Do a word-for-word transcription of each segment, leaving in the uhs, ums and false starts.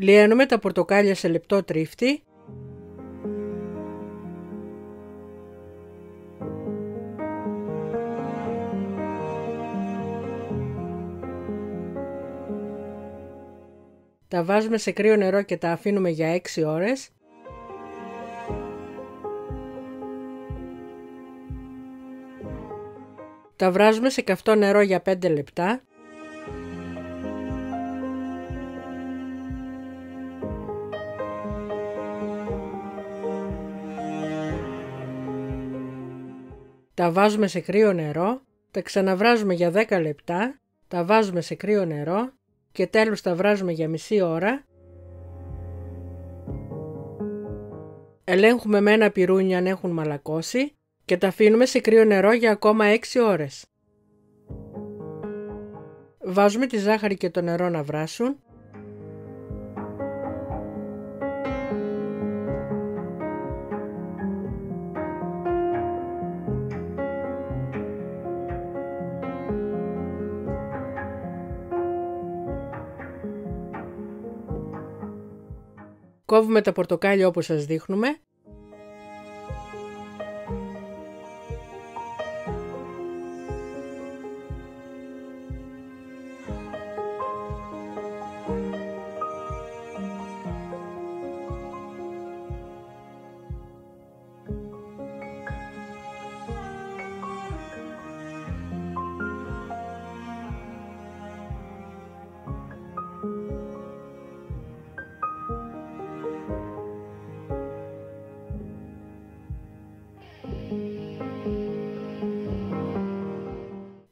Λιένουμε τα πορτοκάλια σε λεπτό τρίφτη. Τα βάζουμε σε κρύο νερό και τα αφήνουμε για έξι ώρες. Τα βράζουμε σε καυτό νερό για πέντε λεπτά. Τα βάζουμε σε κρύο νερό, τα ξαναβράζουμε για δέκα λεπτά, τα βάζουμε σε κρύο νερό και τέλος τα βράζουμε για μισή ώρα. Ελέγχουμε με ένα πιρούνι αν έχουν μαλακώσει και τα αφήνουμε σε κρύο νερό για ακόμα έξι ώρες. Βάζουμε τη ζάχαρη και το νερό να βράσουν. Κόβουμε τα πορτοκάλια όπως σας δείχνουμε.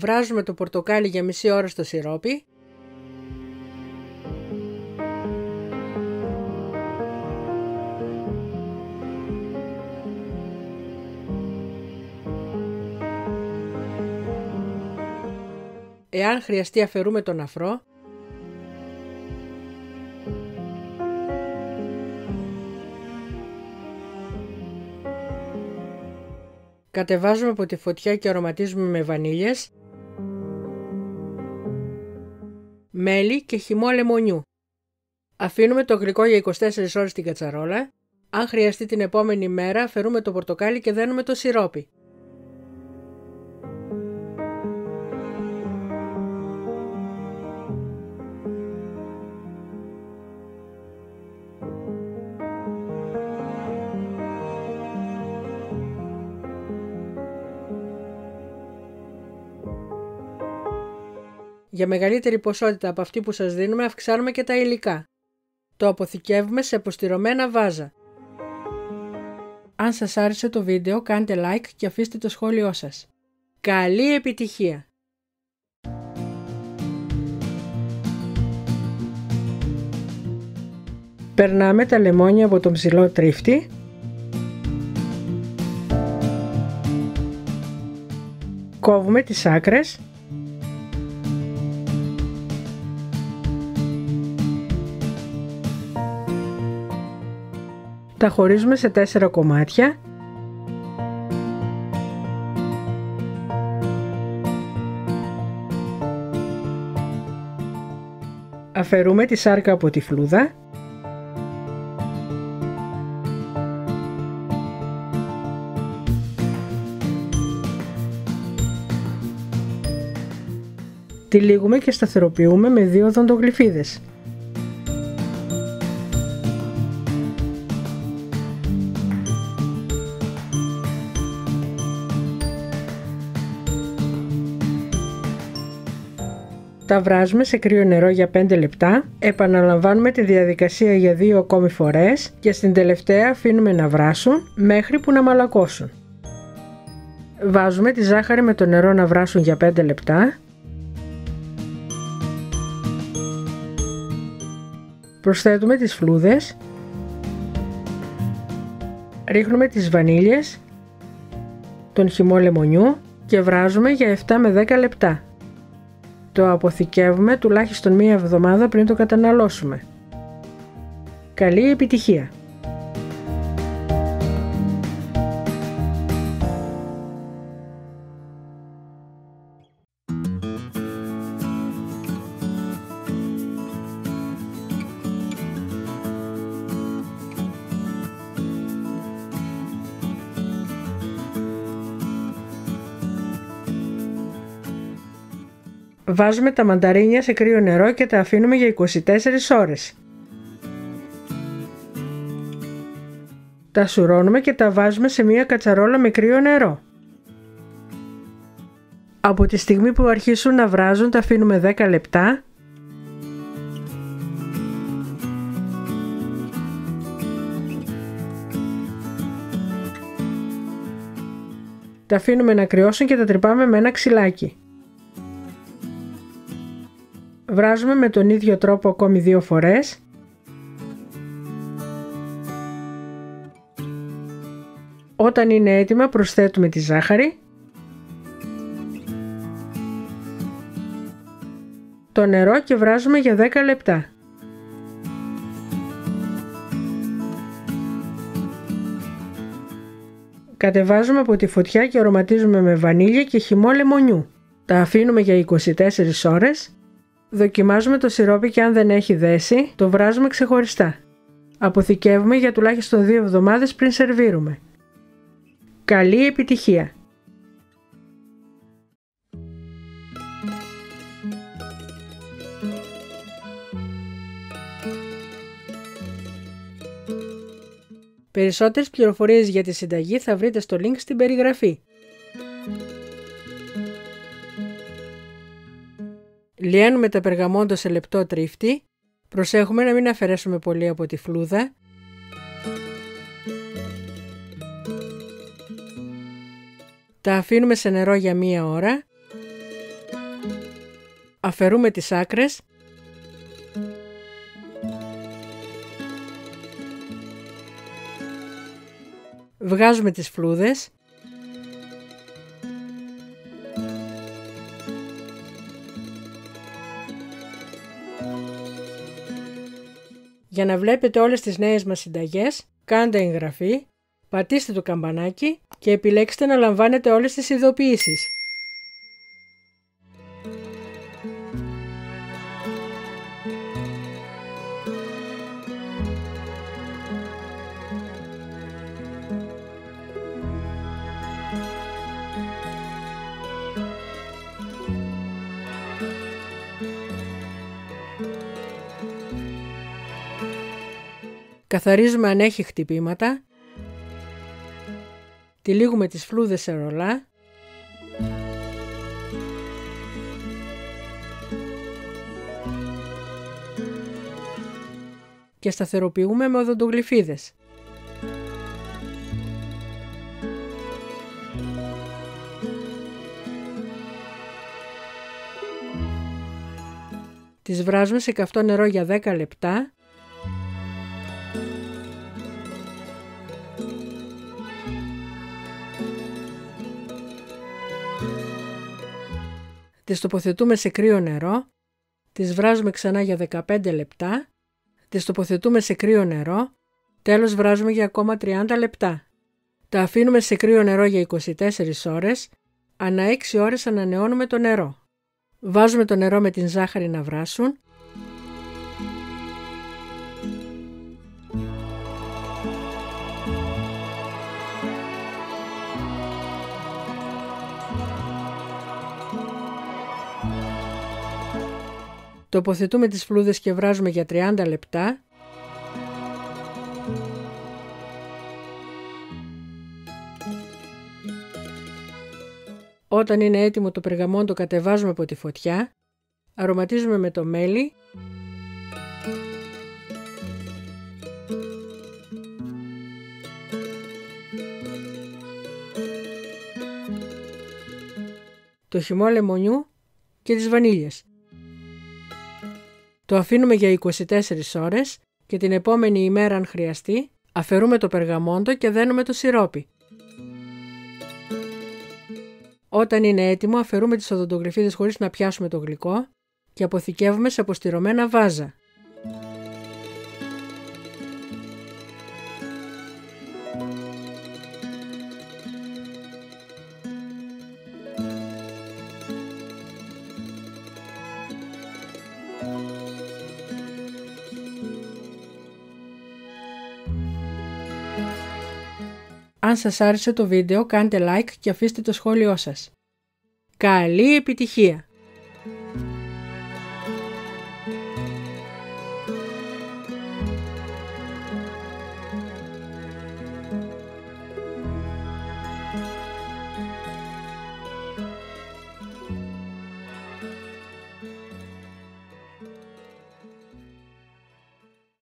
Βράζουμε το πορτοκάλι για μισή ώρα στο σιρόπι. Εάν χρειαστεί αφαιρούμε τον αφρό. Κατεβάζουμε από τη φωτιά και αρωματίζουμε με βανίλιες, μέλι και χυμό λεμονιού. Αφήνουμε το γλυκό για είκοσι τέσσερις ώρες στην κατσαρόλα. Αν χρειαστεί την επόμενη μέρα αφαιρούμε το πορτοκάλι και δένουμε το σιρόπι. Για μεγαλύτερη ποσότητα από αυτή που σας δίνουμε αυξάνουμε και τα υλικά. Το αποθηκεύουμε σε αποστηρωμένα βάζα. Αν σας άρεσε το βίντεο κάντε like και αφήστε το σχόλιο σας. Καλή επιτυχία! Περνάμε τα λεμόνια από τον ψηλό τρίφτη. Κόβουμε τις άκρες. Τα χωρίζουμε σε τέσσερα κομμάτια. Αφαιρούμε τη σάρκα από τη φλούδα. Τυλίγουμε και σταθεροποιούμε με δύο δοντογλυφίδες. Τα βράζουμε σε κρύο νερό για πέντε λεπτά, επαναλαμβάνουμε τη διαδικασία για δύο ακόμη φορές και στην τελευταία αφήνουμε να βράσουν μέχρι που να μαλακώσουν. Βάζουμε τη ζάχαρη με το νερό να βράσουν για πέντε λεπτά. Προσθέτουμε τις φλούδες. Ρίχνουμε τις βανίλιες, τον χυμό λεμονιού και βράζουμε για επτά με δέκα λεπτά. Το αποθηκεύουμε τουλάχιστον μία εβδομάδα πριν το καταναλώσουμε. Καλή επιτυχία! Βάζουμε τα μανταρίνια σε κρύο νερό και τα αφήνουμε για είκοσι τέσσερις ώρες. Τα σουρώνουμε και τα βάζουμε σε μία κατσαρόλα με κρύο νερό. Από τη στιγμή που αρχίσουν να βράζουν τα αφήνουμε δέκα λεπτά. Τα αφήνουμε να κρυώσουν και τα τρυπάμε με ένα ξυλάκι. Βράζουμε με τον ίδιο τρόπο ακόμη δύο φορές. Όταν είναι έτοιμα προσθέτουμε τη ζάχαρη, το νερό και βράζουμε για δέκα λεπτά. Κατεβάζουμε από τη φωτιά και αρωματίζουμε με βανίλια και χυμό λεμονιού. Τα αφήνουμε για είκοσι τέσσερις ώρες. Δοκιμάζουμε το σιρόπι και αν δεν έχει δέσει, το βράζουμε ξεχωριστά. Αποθηκεύουμε για τουλάχιστον δύο εβδομάδες πριν σερβίρουμε. Καλή επιτυχία! Περισσότερες πληροφορίες για τη συνταγή θα βρείτε στο link στην περιγραφή. Λιένουμε τα περγαμόντο σε λεπτό τρίφτη, προσέχουμε να μην αφαιρέσουμε πολύ από τη φλούδα. Τα αφήνουμε σε νερό για μία ώρα. Αφαιρούμε τις άκρες. Βγάζουμε τις φλούδες. Για να βλέπετε όλες τις νέες μας συνταγές, κάντε εγγραφή, πατήστε το καμπανάκι και επιλέξτε να λαμβάνετε όλες τις ειδοποιήσεις. Καθαρίζουμε αν έχει χτυπήματα. Τυλίγουμε τις φλούδες σε ρολά. Και σταθεροποιούμε με οδοντογλυφίδες. Τις βράζουμε σε καυτό νερό για δέκα λεπτά. Τις τοποθετούμε σε κρύο νερό, τις βράζουμε ξανά για δεκαπέντε λεπτά, τις τοποθετούμε σε κρύο νερό, τέλος βράζουμε για ακόμα τριάντα λεπτά. Τα αφήνουμε σε κρύο νερό για είκοσι τέσσερις ώρες, ανά έξι ώρες ανανεώνουμε το νερό. Βάζουμε το νερό με την ζάχαρη να βράσουν. Τοποθετούμε τις φλούδες και βράζουμε για τριάντα λεπτά. Όταν είναι έτοιμο το περγαμόντο κατεβάζουμε από τη φωτιά, αρωματίζουμε με το μέλι. Το χυμό λεμονιού και τις βανίλιες. Το αφήνουμε για είκοσι τέσσερις ώρες και την επόμενη ημέρα αν χρειαστεί αφαιρούμε το περγαμόντο και δένουμε το σιρόπι. Όταν είναι έτοιμο αφαιρούμε τις οδοντογλυφίδες χωρίς να πιάσουμε το γλυκό και αποθηκεύουμε σε αποστηρωμένα βάζα. Αν σας άρεσε το βίντεο, κάντε like και αφήστε το σχόλιο σας. Καλή επιτυχία!